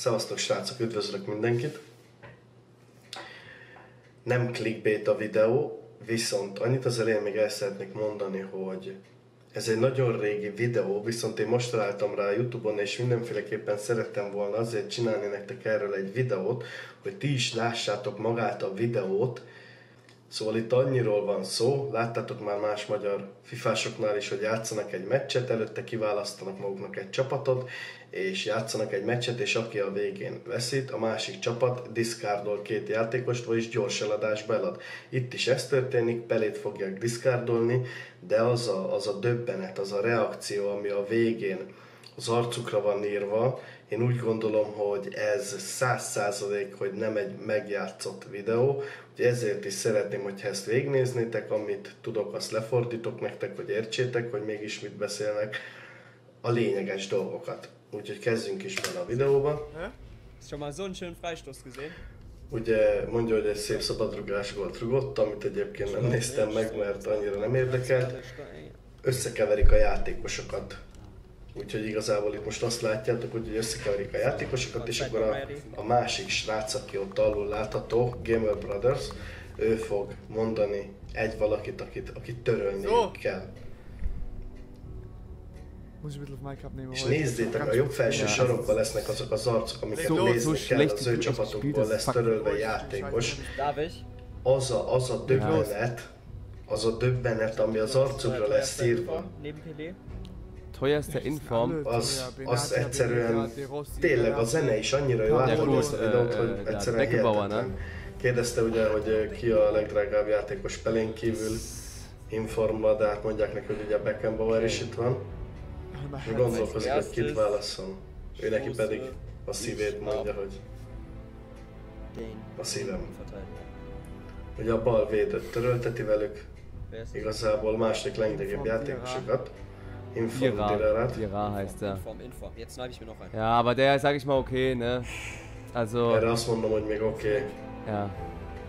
Szevasztok srácok, üdvözlök mindenkit! Nem clickbait a videó, viszont annyit az elején még el szeretnék mondani, hogy ez egy nagyon régi videó, viszont én most találtam rá YouTube-on, és mindenféleképpen szerettem volna azért csinálni nektek erről egy videót, hogy ti is lássátok magát a videót. Szóval itt annyiról van szó, láttátok már más magyar fifásoknál is, hogy játszanak egy meccset, előtte kiválasztanak maguknak egy csapatot, és játszanak egy meccset, és aki a végén veszít, a másik csapat diszkárdol két játékost, vagyis gyors eladásba elad. Itt is ez történik, Pelét fogják diszkárdolni, de az a döbbenet, az a reakció, ami a végén az arcukra van írva, én úgy gondolom, hogy ez 100%, hogy nem egy megjátszott videó, úgyhogy ezért is szeretném, hogyha ezt végignéznétek, amit tudok, azt lefordítok nektek, hogy értsétek, hogy mégis mit beszélnek, a lényeges dolgokat. Úgyhogy kezdjünk is bele a videóba. Ugye mondja, hogy egy szép szabadrugás gólt rugott, amit egyébként nem néztem meg, mert annyira nem érdekelt. Összekeverik a játékosokat. Úgyhogy igazából itt most azt látjátok, hogy összekeverik a játékosokat, és akkor a másik srác, aki ott alul látható, Gamer Brothers, ő fog mondani egy valakit, akit törölni kell. És nézzétek, a jobb felső sarokban lesznek azok az arcok, amiket nézni kell, az ő csapatokból lesz törölve játékos. Az a döbbenet, ami az arcukra lesz írva. Az egyszerűen, tényleg a zene is annyira jó átadó ezt a videót, hogy egyszerűen hihetetlen. Kérdezte ugye, hogy ki a legdrágább játékos Pelén kívül Informba, de hát mondják neki, hogy ugye Beckenbauer is itt van. Ő gondolkozik, hogy kit válaszol. Ő neki pedig a szívét mondja, hogy a szívem. Ugye a bal védőt törölteti velük, igazából másik legidegebb játékosokat. Ira heißt er. Ja, aber der ist, sag ich mal, okay, ne? Also. Erre azt mondom, hogy még oké. Ja.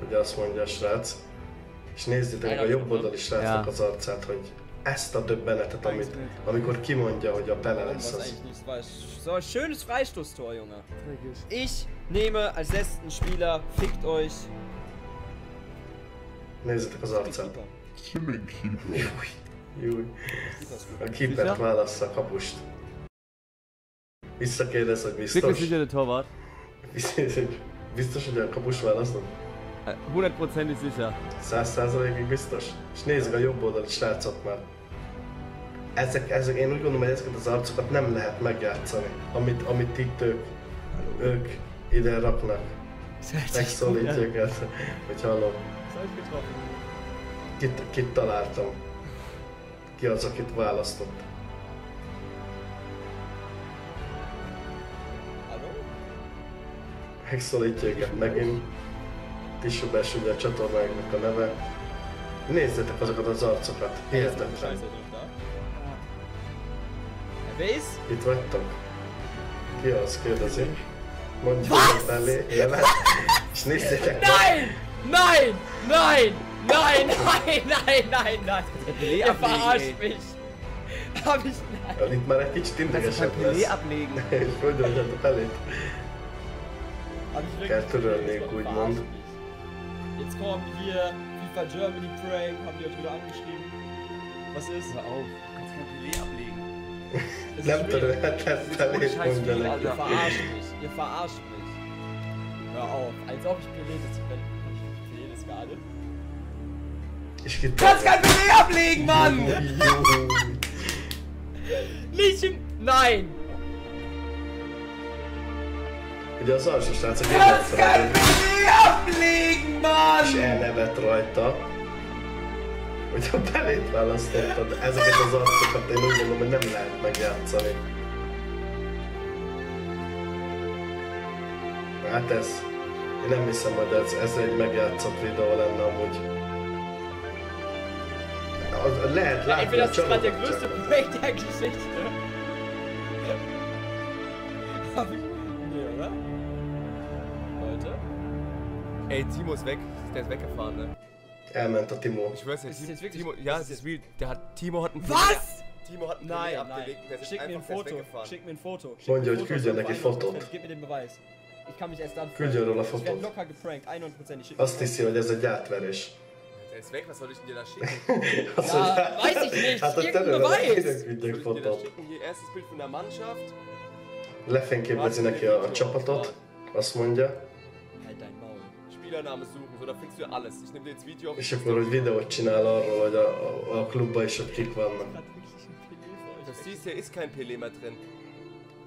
Ugye azt mondja a srác. És nézzétek a jobb oldali srácnak az arcát, hogy ezt a döbbenetet, amikor kimondja, hogy a Pelé lesz az. So, schönes Freistoßtor, Junge. Ich nehme als letzten Spieler, fickt euch. Nézzétek az arcát. Júj. A keepert válassza a kapust. Visszakérdez, hogy biztos. Biztos, hogy a kapust választom? 100% sicher. 100%-ig biztos. És nézzük a jobb oldali srácot már. Ezek, én úgy gondolom, hogy ezeket az arcokat nem lehet megjátszani. Amit itt ők ide raknak. Megszólítják ezt, hogy hallom. Kit találtam? Ki az, akit választott? Megszólítja őket megint. Tisi Schubech, ugye a csatornáknak a neve. Nézzétek azokat az arcokat, hihetetlen. Itt vagytok? Ki az, kérdezi? Mondjuk a Pelé nevet. És nézzétek meg! Nein! Ihr verarscht mich! Hab ich nein! Da liegt mal ein Kitsch drin, der Geschäft ist. Ich wollte euch an der Palette. Jetzt kommt hier FIFA Germany Prank, haben die euch wieder angeschrieben. Was ist? Hör auf, du kannst kein Pelé ablegen. Ihr verarscht mich, Hör auf, als ob ich Pelé sitzen könnte. Pelé ist gerade. Ich kannst kein Pelé ablegen, Mann! Nicht im... Nein! Kannst kein Pelé ablegen, Mann! És elnevet rajta, hogy a Pelét választottad. Ezeket az arcokat én úgy gondolom, hogy nem lehet megjátszani. Hát ez... Én nem hiszem, hogy ez egy megjátszott videó lenne amúgy. Lehet látni, entweder das ist gerade der größte Break der Geschichte. Hab ich nie, oder? Leute. Ey, Timo ist weg. Der ist weggefahren, ne? Er meint doch Timo. Ich weiß nicht, Timo... Ja, es ist real. Timo hat einen... Was? Timo hat einen Pelé abgelegt und der ist einfach fest weggefahren. Schick mir ein Foto. Moin, ich küsse ja, da geht Fortnite. Gib mir den Beweis. Ich kann mich erst dann fragen. Ich werde locker geprankt, 100%. Was ist das hier, weil der so jacht, wer ist? Der ist weg, was soll ich denn dir da schicken? Ja, weiß ich nicht, irgendein Beweis. Was soll ich dir da schicken? Hier erstes Bild von der Mannschaft. Leffen che bezina che ha ciappatot, was mondia? Halt dein Maul. Spielernamen suchen, so da fixst du alles. Ich nehme dir jetzt Video auf. Ich habe vorher ein Video odcinal loro, da Club bei Shopkick waren. Das siehst, hier ist kein Pelé mehr drin.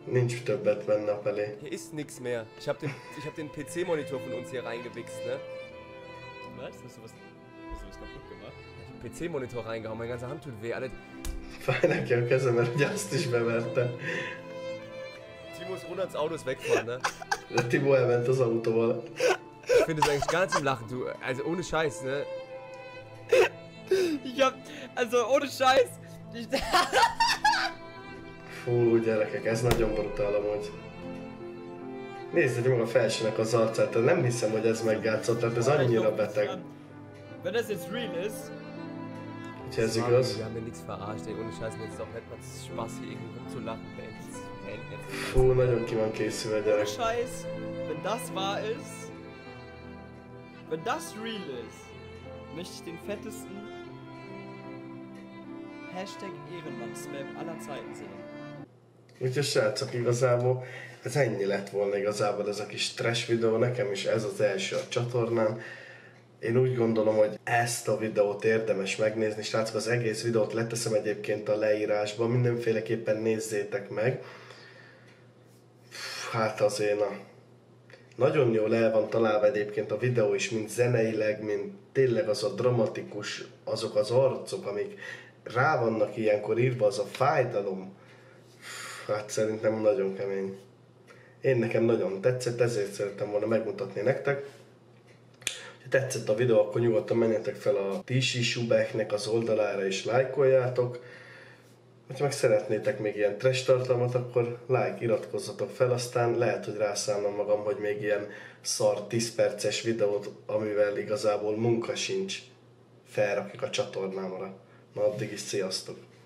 Nicht der Batman nach Pelé. Hier ist nichts mehr. Ich hab den PC-Monitor von uns hier reingewichst, ne? Was? Hast du was kaputt gemacht? Ich hab den PC-Monitor reingehauen, meine ganze Hand tut weh, alle. Feiner Kerl, kannst du mir nicht mehr werten. Timo ist runter ins Auto, ist wegfahren, ne? Timo erwähnt das Auto, oder? Ich finde es eigentlich gar nicht zum Lachen, du. Also ohne Scheiß, ne? Also ohne Scheiß. Fú, gyerekek, ez nagyon brutál amúgy. Nézzük meg a felsőnek az arcát, de nem hiszem, hogy ez megjátszott, tehát ez annyira beteg. Wenn das jetzt real ist. Úgyhogy ez igaz. Wir haben hier nichts verarscht, ey. Ohne Scheiß, mir ist auch etwas Spaß, hier irgendwo rumzulachen, ey. Puh, nagyon ki van készülve, gyerek. Scheiß, wenn das wahr ist, wenn das real ist, möchte ich den fettesten Hashtag Ehrenmann-Spam aller Zeiten sehen. Úgyhogy srácok, igazából ez ennyi lett volna igazából ez a kis trash videó, nekem is ez az első a csatornán. Én úgy gondolom, hogy ezt a videót érdemes megnézni, srácok, az egész videót leteszem egyébként a leírásba, mindenféleképpen nézzétek meg. Hát azért na, nagyon jól el van találva egyébként a videó is, mint zeneileg, mint tényleg az a dramatikus, azok az arcok, amik rá vannak ilyenkor írva, az a fájdalom. Hát szerintem nagyon kemény. Én nekem nagyon tetszett, ezért szerettem volna megmutatni nektek. Ha tetszett a videó, akkor nyugodtan menjetek fel a Tisi Schubechnek az oldalára és lájkoljátok. Ha meg szeretnétek még ilyen trash tartalmat, akkor like, iratkozzatok fel, aztán lehet, hogy rászállom magam, hogy még ilyen szar 10 perces videót, amivel igazából munka sincs, felrakjuk a csatornámra. Na addig is sziasztok!